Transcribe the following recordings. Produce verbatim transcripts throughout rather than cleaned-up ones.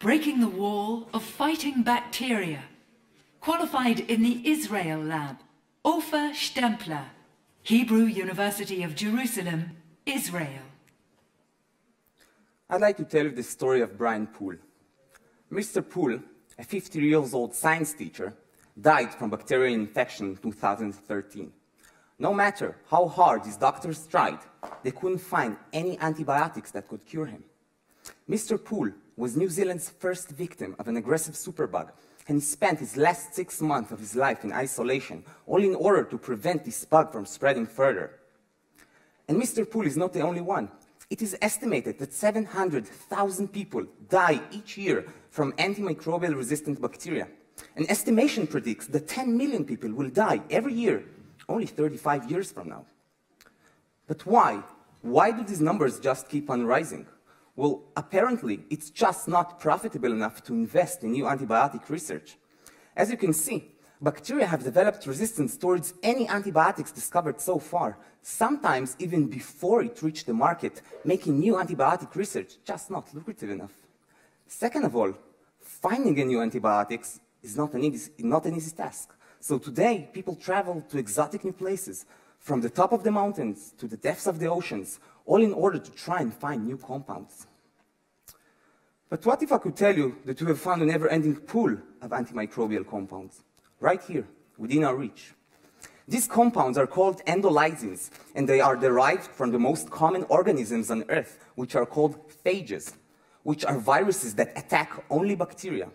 breaking the wall of fighting bacteria. Qualified in the Israel lab, Ofer Stempler, Hebrew University of Jerusalem, Israel. I'd like to tell you the story of Brian Poole. Mister Poole, a fifty years old science teacher, died from bacterial infection in two thousand thirteen. No matter how hard his doctors tried, they couldn't find any antibiotics that could cure him. Mister Poole was New Zealand's first victim of an aggressive superbug, and he spent his last six months of his life in isolation, all in order to prevent this bug from spreading further. And Mister Poole is not the only one. It is estimated that seven hundred thousand people die each year from antimicrobial-resistant bacteria. An estimation predicts that ten million people will die every year, only thirty-five years from now. But why? Why do these numbers just keep on rising? Well, apparently, it's just not profitable enough to invest in new antibiotic research. As you can see, bacteria have developed resistance towards any antibiotics discovered so far, sometimes even before it reached the market, making new antibiotic research just not lucrative enough. Second of all, finding a new antibiotics is not an easy, not an easy task. So today, people travel to exotic new places, from the top of the mountains to the depths of the oceans, all in order to try and find new compounds. But what if I could tell you that you have found a never-ending pool of antimicrobial compounds? Right here, within our reach. These compounds are called endolysins, and they are derived from the most common organisms on Earth, which are called phages, which are viruses that attack only bacteria.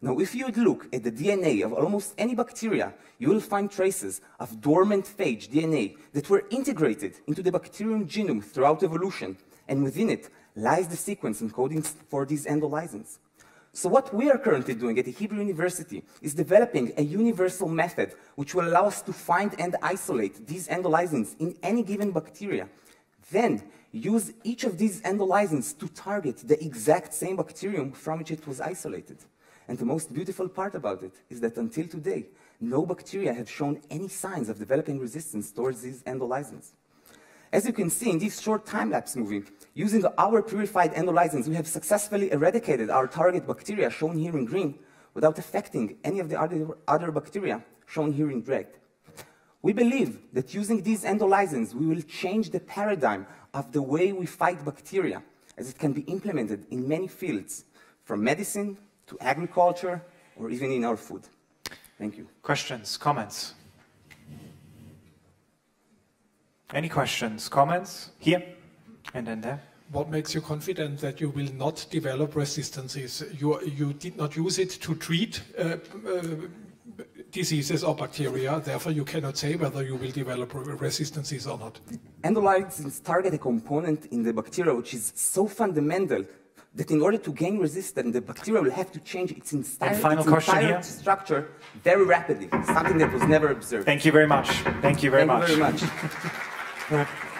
Now, if you would look at the D N A of almost any bacteria, you will find traces of dormant phage D N A that were integrated into the bacterium genome throughout evolution, and within it lies the sequence encoding for these endolysins. So what we are currently doing at the Hebrew University is developing a universal method which will allow us to find and isolate these endolysins in any given bacteria. Then, use each of these endolysins to target the exact same bacterium from which it was isolated. And the most beautiful part about it is that until today, no bacteria have shown any signs of developing resistance towards these endolysins. As you can see in this short time-lapse movie, using our purified endolysins, we have successfully eradicated our target bacteria, shown here in green, without affecting any of the other, other bacteria, shown here in red. We believe that using these endolysins, we will change the paradigm of the way we fight bacteria, as it can be implemented in many fields, from medicine to agriculture, or even in our food. Thank you. Questions, comments? Any questions, comments? Here, and then there. What makes you confident that you will not develop resistances? You, you did not use it to treat uh, uh, diseases or bacteria, therefore you cannot say whether you will develop resistances or not. Endolysins target a component in the bacteria which is so fundamental that in order to gain resistance, the bacteria will have to change its entire, final its entire structure very rapidly, something that was never observed. Thank you very much. Thank you very Thank much. You very much. All right.